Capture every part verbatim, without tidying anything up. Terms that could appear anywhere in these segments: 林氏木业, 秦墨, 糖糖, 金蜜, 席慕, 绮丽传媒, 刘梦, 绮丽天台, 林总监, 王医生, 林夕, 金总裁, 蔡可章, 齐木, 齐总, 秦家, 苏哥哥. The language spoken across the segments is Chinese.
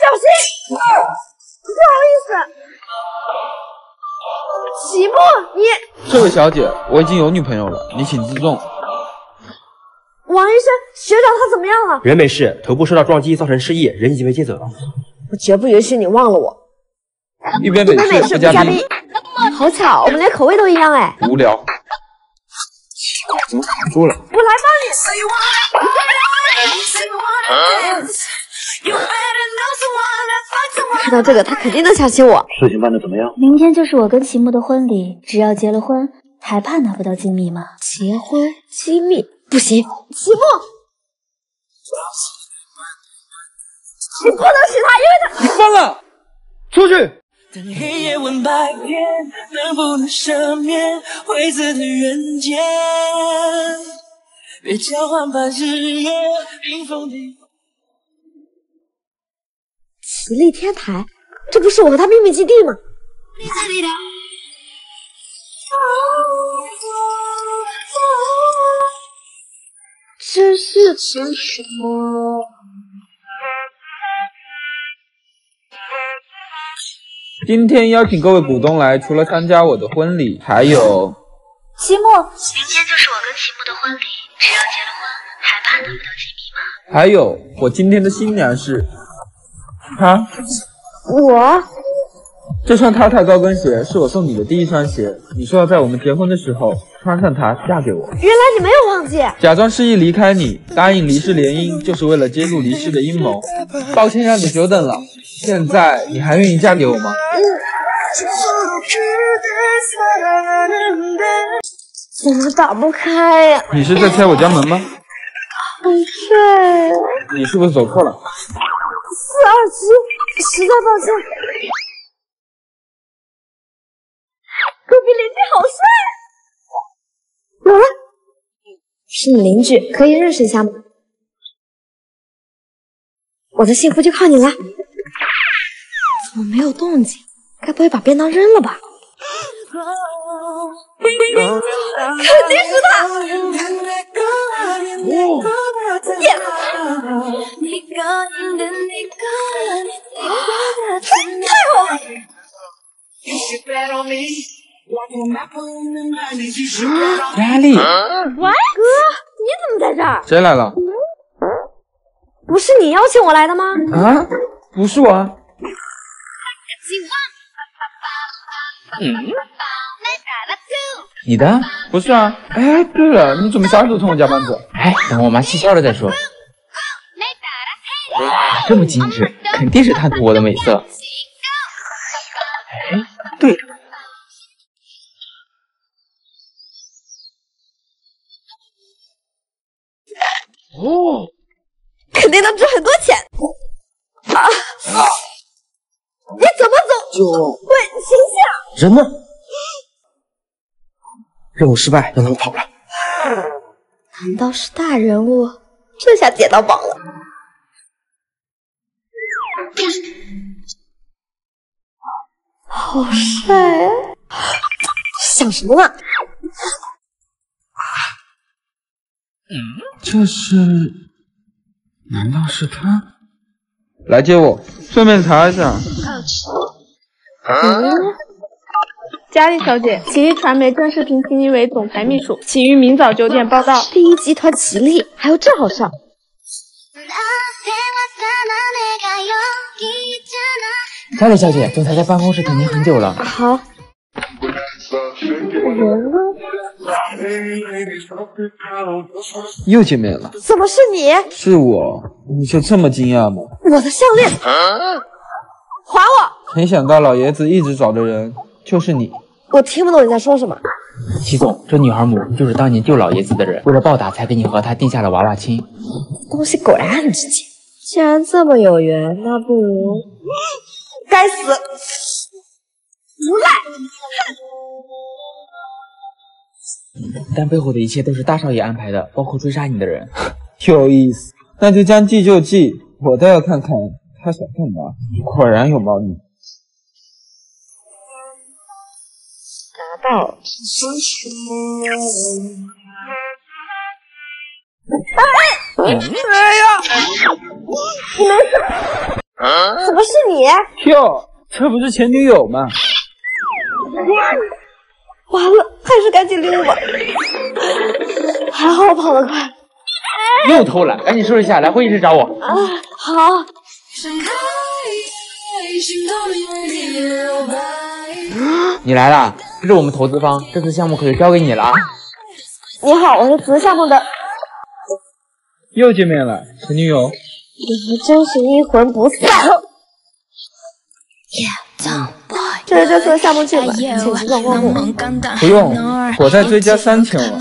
小心！不好意思，席慕，你这位小姐，我已经有女朋友了，你请自重。王医生，学长他怎么样了？人没事，头部受到撞击造成失忆，人已经被接走了。我绝不允许你忘了我。一边美食不加冰，好巧，我们连口味都一样哎。无聊。 怎么卡住了？我来帮你。看到这个，他肯定能想起我。事情办得怎么样？明天就是我跟齐木的婚礼，只要结了婚，还怕拿不到金蜜吗？结婚机密不行，齐木，你不能娶她，因为她你疯了，出去。 当黑夜吻白天，能不能赦免灰色的人间？别交换白日夜，冰封的。绮丽天台，这不是我和他秘密基地吗？真是成熟。 今天邀请各位股东来，除了参加我的婚礼，还有齐木。明天就是我跟齐木的婚礼，只要结了婚，还怕拿不到机密吗？还有，我今天的新娘是她。我这双塔塔高跟鞋是我送你的第一双鞋，你说要在我们结婚的时候穿上它嫁给我。原来你没有忘记。假装失忆离开你，答应离世联姻，就是为了揭露离世的阴谋。抱歉让你久等了。 现在你还愿意嫁给我吗？怎么打不开呀？你是在拆我家门吗？不是。你是不是走错了？四二七，实在抱歉。隔壁邻居好帅。有了，是你邻居，可以认识一下吗？我的幸福就靠你了。 怎么没有动静？该不会把便当扔了吧？肯定是他！哦，耶！太好了！哪里？喂，哥，你怎么在这儿？谁来了？不是你邀请我来的吗？啊，不是我啊。 嗯，你的不是啊？哎，对了，你怎么啥时候从我家搬走？哎，等我妈气消了再说。哇，这么精致，肯定是贪图我的美色。哎，对了，哦，肯定能值很多钱。啊！啊 你怎么走？就喂，停下！人呢？任务失败，让他们跑了。难道是大人物？这下捡到宝了！好帅啊！想什么呢？嗯，这是？难道是他？ 来接我，顺便查一下。嗯，佳丽小姐，绮丽传媒正式聘请你为总裁秘书，请于明早九点报到。第一集团绮丽，还有这好笑。佳丽小姐，总裁在办公室等您很久了。好。又见面了，怎么是你？是我，你就这么惊讶吗？我的项链，还我！没想到老爷子一直找的人就是你，我听不懂你在说什么。齐总，这女孩母就是当年救老爷子的人，为了报答才给你和她定下了娃娃亲。东西果然很值钱，既然这么有缘，那不如……该死，无赖！哼。 但背后的一切都是大少爷安排的，包括追杀你的人。有意思，那就将计就计。我倒要看看他想干嘛。果然有猫腻。拿到了。哎！哎呀！你没事。怎么是你？哟，这不是前女友吗？完了，还是赶紧溜吧，还好我跑得快。又偷懒，赶紧收拾一下，来会议室找我。啊，好。 你来了，这是我们投资方，这次项目可就交给你了啊！你好，我是此次项目的。又见面了，前女友。你们真是阴魂不散。这是这次的项目剧本，请尽管光顾。不用，我再追加三千万，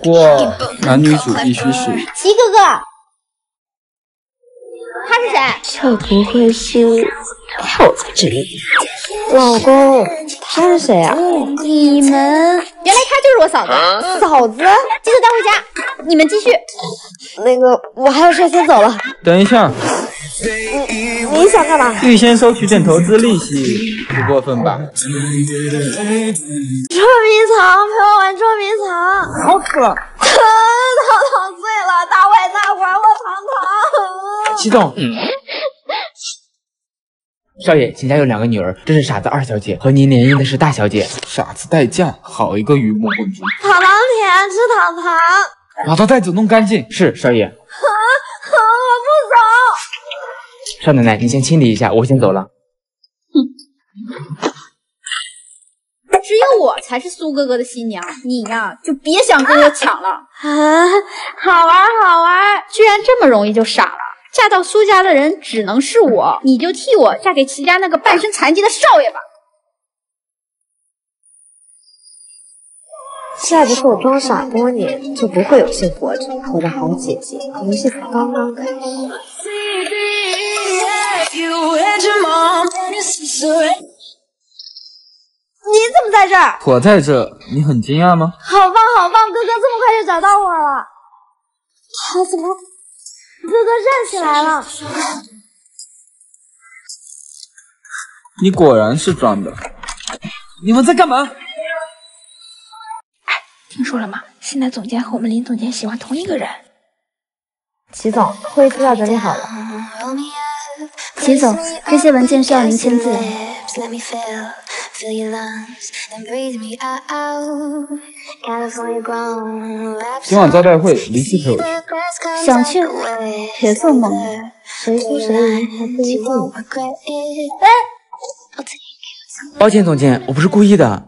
不过男女主必须是。齐哥哥。 他是谁？这不会是看我在这里？老公，他是谁啊？你们原来他就是我嫂子。啊、嫂子，记得带回家。你们继续。那个，我还有事先走了。等一下，你你想干嘛？预先收取点投资利息，不过分吧？捉迷藏，陪我玩捉迷藏。好渴。糖糖醉了，大外大还我糖糖。 激动，嗯、少爷，秦家有两个女儿，这是傻子二小姐和您联姻的是大小姐。傻子待嫁，好一个鱼目混珠！糖糖甜，吃糖糖，把他带走，弄干净。是少爷。啊啊！我不走。少奶奶，您先清理一下，我先走了。哼、嗯，只有我才是苏哥哥的新娘，你呀、啊、就别想跟我抢了。啊，好玩好玩，居然这么容易就傻了。 嫁到苏家的人只能是我，你就替我嫁给齐家那个半身残疾的少爷吧。再不是我装傻多年，就不会有幸活着。我的好姐姐，游戏才刚刚开始。你怎么在这儿？我在这，你很惊讶吗？好棒好棒，哥哥这么快就找到我了。他怎么？ 哥哥站起来了，你果然是装的。你们在干嘛？哎，听说了吗？现在总监和我们林总监喜欢同一个人。齐总，会议资料整理好了。齐总，这些文件需要您签字。今晚招待会，林夕陪我去。 想去，别做梦了。谁输谁赢还不一定。哎，抱歉，总监，我不是故意的。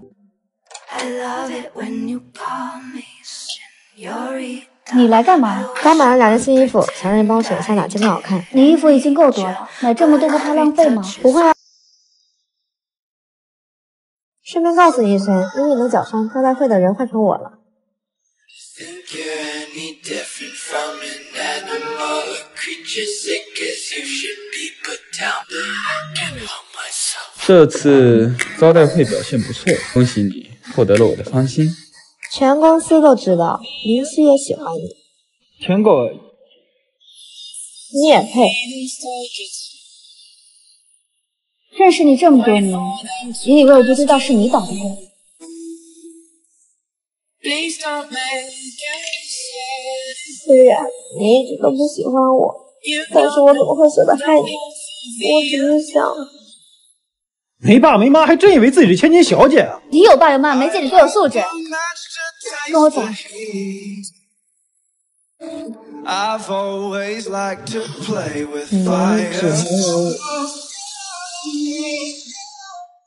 你来干嘛？刚买了两件新衣服，想让你帮我选一下哪件更好看。你衣服已经够多了，买这么多不怕浪费吗？不会啊。顺便告诉你一声，因为你的脚伤，招待会的人换成我了。 这次招待会表现不错，恭喜你获得了我的芳心。全公司都知道，林夕也喜欢你。舔狗，你也配？认识你这么多年，引以为我不知道是你捣的鬼。 虽然你一直都不喜欢我，但是我怎么会舍得害你？我只是想，没爸没妈，还真以为自己是千金小姐啊！你有爸有妈，没见你多有素质。跟我走。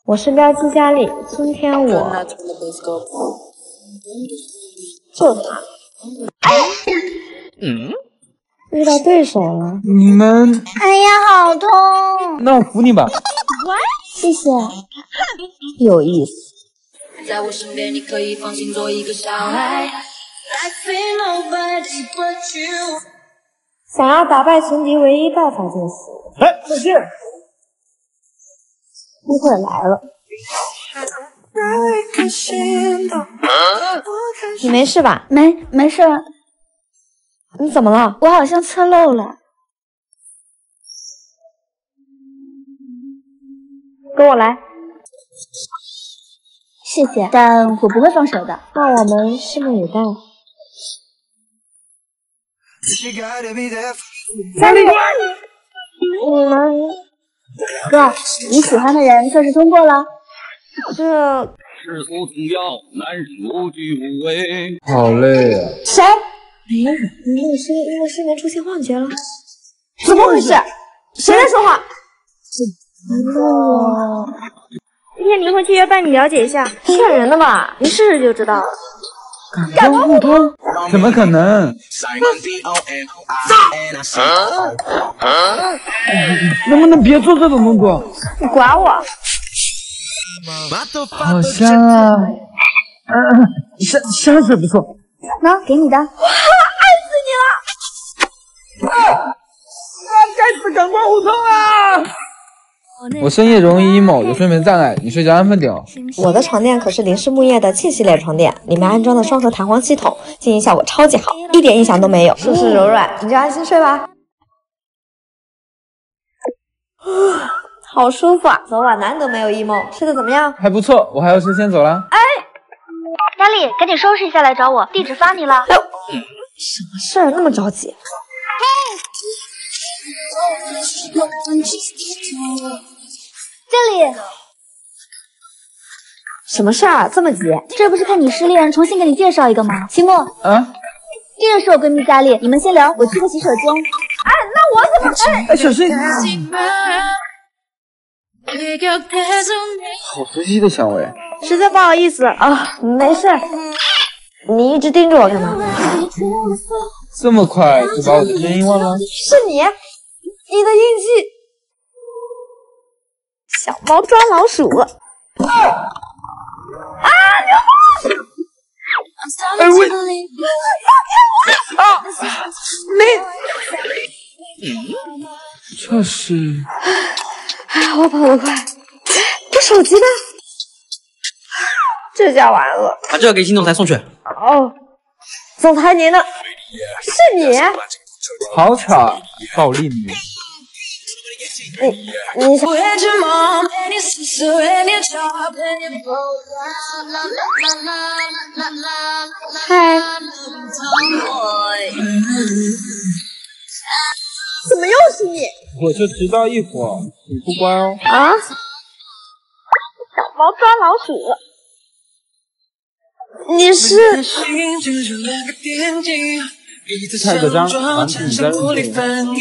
我是标记佳丽，今天我。 就他，哎，嗯，遇到对手了。你们，哎呀，好痛！那我扶你吧。谢谢，有意思。在我身边，你可以放心做一个小孩。想要打败情敌，唯一办法就是……哎，再见。机会来了。 你没事吧？没，没事。你怎么了？我好像侧漏了。跟我来。谢谢，但我不会放手的。那我们拭目以待。家里，你们哥，你喜欢的人测试通过了。这世俗同妖，男人无惧无畏。好累啊！谁？没人。你那个声音因为失眠出现幻觉了？怎么回事？谁在说话？难道……今天灵魂契约班，你了解一下，骗人的吧？你试试就知道了。 感光互通？怎么可能？能不能别做这种动作？你管我？好香啊！嗯，香香水不错。喏，给你的。哇，爱死你了！啊啊！该死，感光互通啊！ 我深夜容易 emo， 有睡眠障碍，你睡着安分点哦。我的床垫可是林氏木业的气息类床垫，里面安装的双核弹簧系统，静音效果超级好，一点异响都没有，舒适柔软，你就安心睡吧。啊，好舒服啊！昨晚难得没有 emo， 睡得怎么样？还不错，我还有事先走了。哎，佳丽，赶紧收拾一下来找我，地址发你了。哎呦，什么事儿那么着急？嘿。 这里什么事儿、啊、这么急？这不是看你失恋，重新给你介绍一个吗？秦墨，啊，这个是我闺蜜佳丽，你们先聊，我去个洗手间。哎，那我怎么？哎，哎小心！好熟悉的香味。实在不好意思啊，没事。你一直盯着我干嘛？这么快就把我的声音忘了？是你，你的运气。 小猫抓老鼠了！啊！刘梦！哎喂！放开我！啊！没。嗯，这是。哎，我跑得快。我手机呢？这下完了。把这个给金总裁送去。哦，总裁您呢？是你。好巧，暴力女。 你你想？嗨，怎么又是你？我就迟到一会儿，你不乖哦。啊！小猫抓老鼠了。你是？蔡可章，完成你的任务。